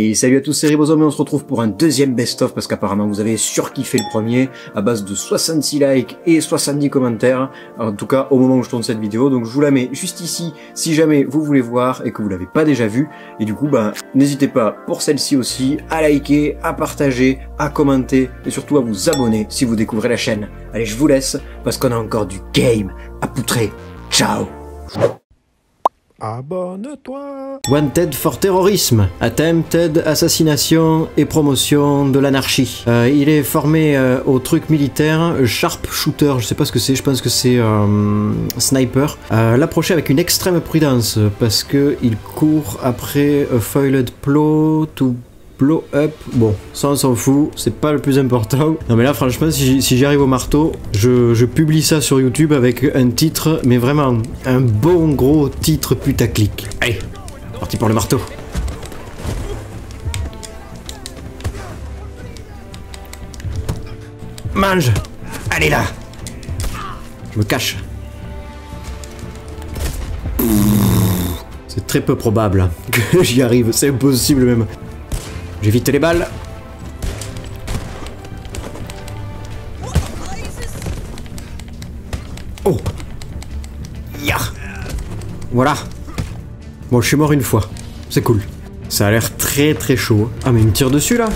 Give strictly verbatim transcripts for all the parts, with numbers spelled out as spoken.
Et salut à tous, c'est Ribozome et on se retrouve pour un deuxième best-of parce qu'apparemment vous avez surkiffé le premier à base de soixante-six likes et soixante-dix commentaires, en tout cas au moment où je tourne cette vidéo, donc je vous la mets juste ici si jamais vous voulez voir et que vous l'avez pas déjà vu. Et du coup bah n'hésitez pas pour celle-ci aussi à liker, à partager, à commenter et surtout à vous abonner si vous découvrez la chaîne. Allez, je vous laisse parce qu'on a encore du game à poutrer. Ciao. Abonne-toi. Wanted for terrorisme, attempted, assassination et promotion de l'anarchie. Euh, il est formé euh, au truc militaire, sharp shooter, je sais pas ce que c'est, je pense que c'est euh, sniper. Euh, L'approcher avec une extrême prudence parce que il court après a foiled plow to blow up. Bon, ça on s'en fout, c'est pas le plus important. Non mais là franchement, si j'arrive au marteau, je, je publie ça sur YouTube avec un titre, mais vraiment un bon gros titre putaclic. Allez, parti pour le marteau. Mange. Allez là. Je me cache. C'est très peu probable que j'y arrive, c'est impossible même. J'évite les balles. Oh. Ya. Voilà. Bon, je suis mort une fois. C'est cool. Ça a l'air très très chaud. Ah, mais il me tire dessus, là.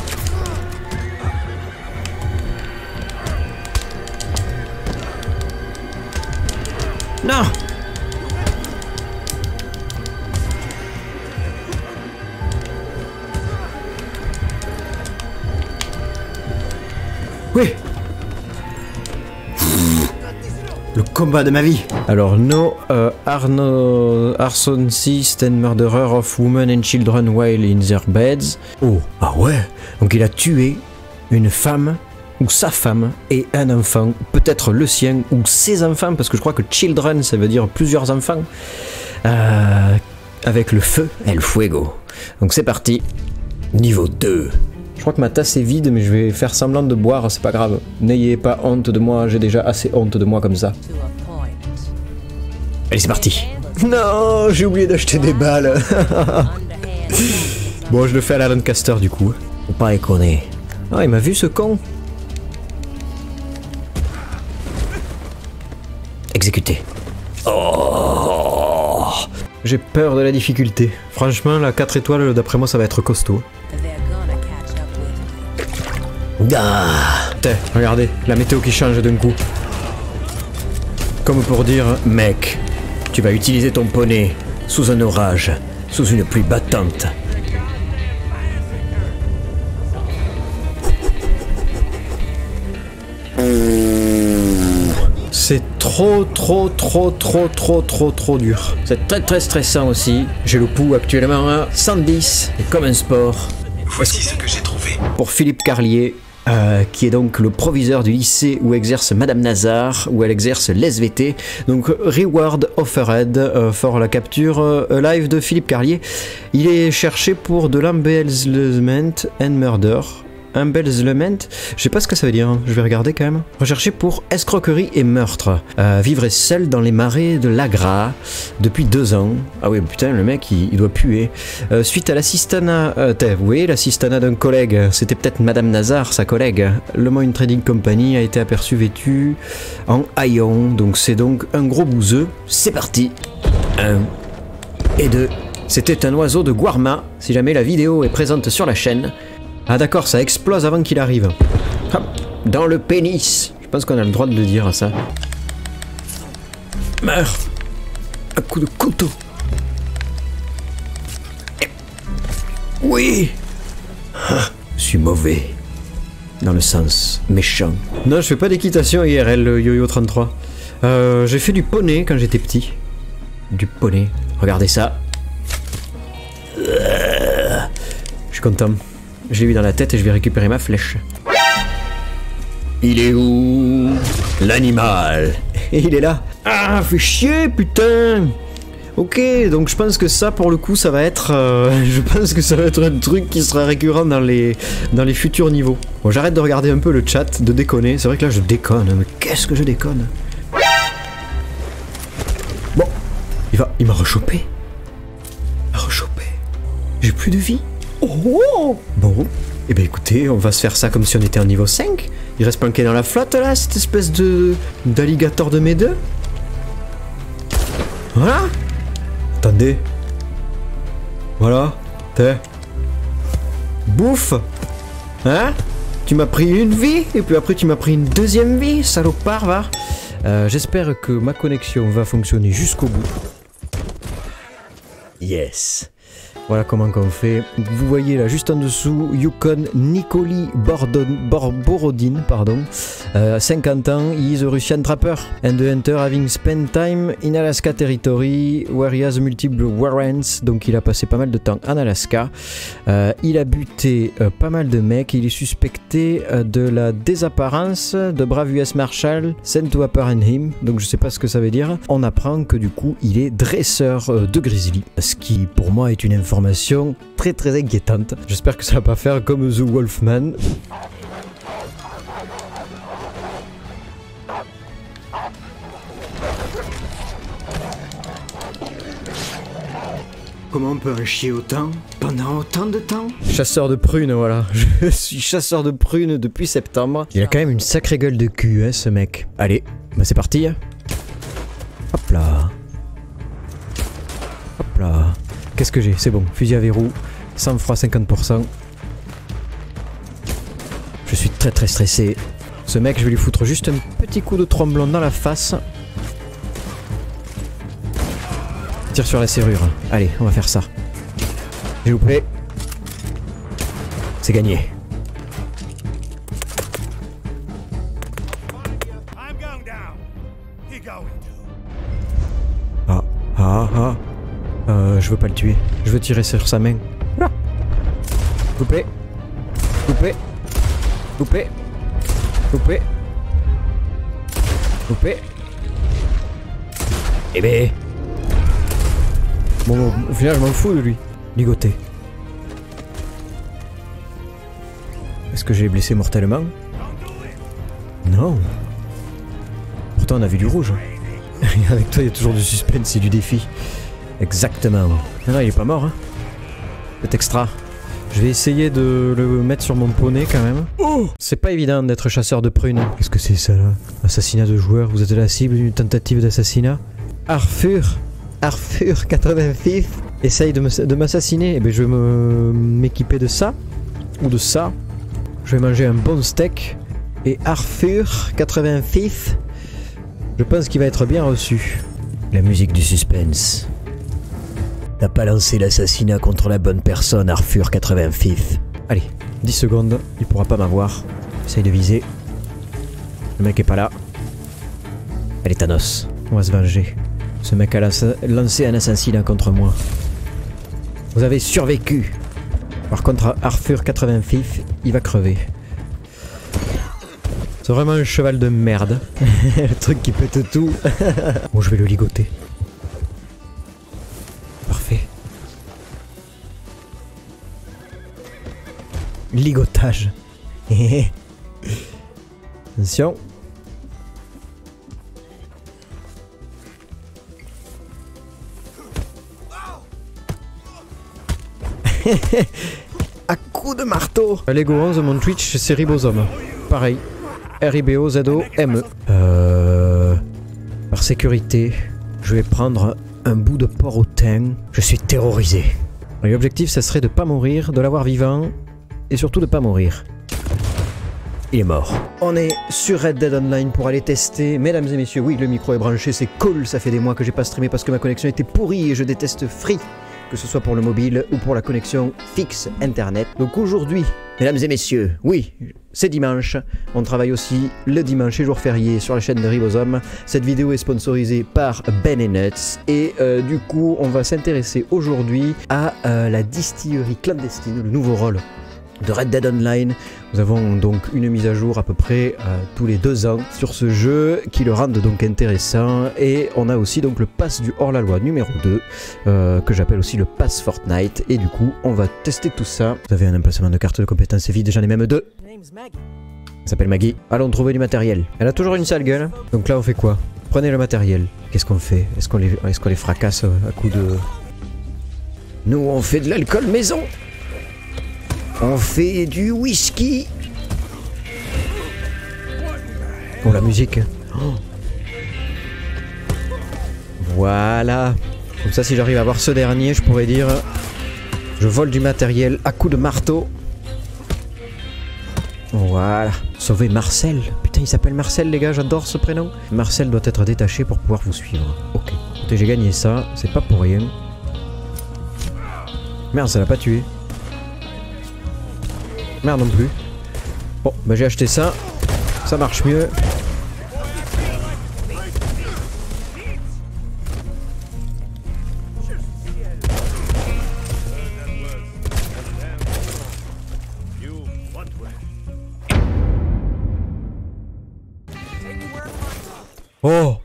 Non. Oui. Le combat de ma vie. Alors, no uh, are no arsonists and murderer of women and children while in their beds. Oh, ah ouais. Donc il a tué une femme, ou sa femme, et un enfant. Peut-être le sien, ou ses enfants, parce que je crois que children, ça veut dire plusieurs enfants. Euh, avec le feu, el fuego. Donc c'est parti. Niveau deux. Je crois que ma tasse est vide, mais je vais faire semblant de boire, c'est pas grave. N'ayez pas honte de moi, j'ai déjà assez honte de moi comme ça. Allez, c'est parti. Non, j'ai oublié d'acheter des balles. Bon, je le fais à la Lancaster du coup. Faut pas éconner. Ah, il m'a vu ce con. Exécuté. Oh. J'ai peur de la difficulté. Franchement, la quatre étoiles, d'après moi, ça va être costaud. Ah, putain, regardez, la météo qui change d'un coup. Comme pour dire, mec, tu vas utiliser ton poney sous un orage, sous une pluie battante. C'est trop, trop, trop, trop, trop, trop, trop dur. C'est très, très stressant aussi. J'ai le pouls actuellement à cent dix, et comme un sport. Voici ce que j'ai trouvé. Pour Philippe Carlier. Euh, qui est donc le proviseur du lycée où exerce Madame Nazar, où elle exerce l'S V T. Donc reward offered euh, for la capture euh, live de Philippe Carlier. Il est cherché pour de l'embezzlement and murder. Embezzlement, je sais pas ce que ça veut dire, je vais regarder quand même. Recherché pour escroquerie et meurtre. Euh, vivre seul dans les marais de l'Agra depuis deux ans. Ah oui, putain, le mec, il, il doit puer. Euh, suite à l'assistana, euh, vous voyez, l'assistana d'un collègue, c'était peut-être Madame Nazar, sa collègue. Le Moine Trading Company a été aperçu vêtu en haillons, donc c'est donc un gros bouseux. C'est parti. Un et deux. C'était un oiseau de Guarma, si jamais la vidéo est présente sur la chaîne. Ah d'accord, ça explose avant qu'il arrive. Hop, dans le pénis. Je pense qu'on a le droit de le dire, ça. Meurs. Un coup de couteau. Oui. Ah, je suis mauvais. Dans le sens méchant. Non, je fais pas d'équitation I R L, le yo-yo trente-trois. Euh, j'ai fait du poney quand j'étais petit. Du poney. Regardez ça. Je suis content. Je l'ai eu dans la tête et je vais récupérer ma flèche. Il est où? L'animal. Il est là. Ah, fais chier, putain. Ok, donc je pense que ça, pour le coup, ça va être... Euh, je pense que ça va être un truc qui sera récurrent dans les, dans les futurs niveaux. Bon, j'arrête de regarder un peu le chat, de déconner. C'est vrai que là, je déconne. Mais qu'est-ce que je déconne? Bon. Il va... Il m'a rechopé. Il m'a rechopé. J'ai plus de vie. Oh! Bon, eh ben écoutez, on va se faire ça comme si on était en niveau cinq. Il reste planqué dans la flotte là, cette espèce de d'alligator de mes deux. Voilà. Attendez. Voilà. T'es. Bouffe. Hein? Tu m'as pris une vie, et puis après tu m'as pris une deuxième vie, salopard, va. Euh, J'espère que ma connexion va fonctionner jusqu'au bout. Yes. Voilà comment qu'on fait. Vous voyez là, juste en dessous, Yukon Nikoli Bor-Borodin, pardon, euh, cinquante ans, he is a Russian trapper and a hunter having spent time in Alaska territory where he has multiple warrants. Donc il a passé pas mal de temps en Alaska. Euh, il a buté euh, pas mal de mecs. Il est suspecté euh, de la désapparence de brave U S Marshal sent to apprehend him. Donc je sais pas ce que ça veut dire. On apprend que du coup, il est dresseur euh, de grizzly. Ce qui pour moi est une information Information très très inquiétante. J'espère que ça va pas faire comme The Wolfman. Comment on peut en chier autant pendant autant de temps? Chasseur de prunes, voilà. Je suis chasseur de prunes depuis septembre. Il a quand même une sacrée gueule de cul, hein, ce mec. Allez, bah c'est parti. Hop là. Hop là. Qu'est-ce que j'ai? C'est bon, fusil à verrou, sang-froid cinquante pour cent. Je suis très très stressé. Ce mec, je vais lui foutre juste un petit coup de tromblon dans la face. Tire sur la serrure. Allez, on va faire ça. J'ai loupé. C'est gagné. Ah, ah, ah. Euh, je veux pas le tuer. Je veux tirer sur sa main. Là. Coupé. Coupé. Coupé. Coupé. Coupé. Eh ben. Bon, bon, au final, je m'en fous de lui. Ligoté. Est-ce que j'ai blessé mortellement? Non. Pourtant, on a vu du rouge. Avec toi, il y a toujours du suspense et du défi. Exactement. Non, non, il est pas mort, hein. C'est extra. Je vais essayer de le mettre sur mon poney quand même. Oh, c'est pas évident d'être chasseur de prunes. Qu'est-ce que c'est ça là? Assassinat de joueur, vous êtes la cible d'une tentative d'assassinat. Arthur, Arthur quatre-vingt-six, essaye de m'assassiner. Eh bien, je vais m'équiper de ça, ou de ça. Je vais manger un bon steak. Et Arthur quatre-vingt-six, je pense qu'il va être bien reçu. La musique du suspense. T'as pas lancé l'assassinat contre la bonne personne, Arthur quatre-vingt-six. Allez, dix secondes, il pourra pas m'avoir. Essaye de viser. Le mec est pas là. Allez, Thanos, on va se venger. Ce mec a lancé un assassinat contre moi. Vous avez survécu. Par contre, Arthur quatre-vingt-six, il va crever. C'est vraiment un cheval de merde. Le truc qui pète tout. Bon, je vais le ligoter. Ligotage. Attention. À coup de marteau. Lego onze, mon Twitch, c'est Ribozome. Pareil. R I B O Z O M E. Euh, par sécurité, je vais prendre un bout de porc au thym. Je suis terrorisé. L'objectif, ça serait de pas mourir, de l'avoir vivant. Et surtout de pas mourir. Il est mort. On est sur Red Dead Online pour aller tester. Mesdames et messieurs, oui, le micro est branché, c'est cool. Ça fait des mois que j'ai pas streamé parce que ma connexion était pourrie et je déteste Free. Que ce soit pour le mobile ou pour la connexion fixe internet. Donc aujourd'hui, mesdames et messieurs, oui, c'est dimanche. On travaille aussi le dimanche et jour férié sur la chaîne de Ribozome. Cette vidéo est sponsorisée par Ben and Nuts. Et euh, du coup, on va s'intéresser aujourd'hui à euh, la distillerie clandestine, le nouveau rôle de Red Dead Online. Nous avons donc une mise à jour à peu près euh, tous les deux ans sur ce jeu qui le rendent donc intéressant, et on a aussi donc le pass du hors-la-loi numéro deux euh, que j'appelle aussi le pass Fortnite, et du coup on va tester tout ça. Vous avez un emplacement de carte de compétences vide, j'en ai même deux. Elle s'appelle Maggie. Allons trouver du matériel. Elle a toujours une sale gueule. Donc là on fait quoi? Prenez le matériel. Qu'est-ce qu'on fait? Est-ce qu'on les, est-ce qu'on les fracasse à coup de... Nous on fait de l'alcool maison. On fait du whisky. Pour la musique. Oh. Voilà. Comme ça, si j'arrive à voir ce dernier, je pourrais dire... Je vole du matériel à coups de marteau. Voilà. Sauver Marcel. Putain, il s'appelle Marcel, les gars. J'adore ce prénom. Marcel doit être détaché pour pouvoir vous suivre. Ok. Écoutez, j'ai gagné ça. C'est pas pour rien. Merde, ça l'a pas tué. Merde non plus. Bon, bah j'ai acheté ça. Ça marche mieux. Oh.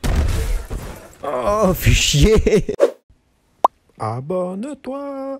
Oh, fais chier. Abonne-toi.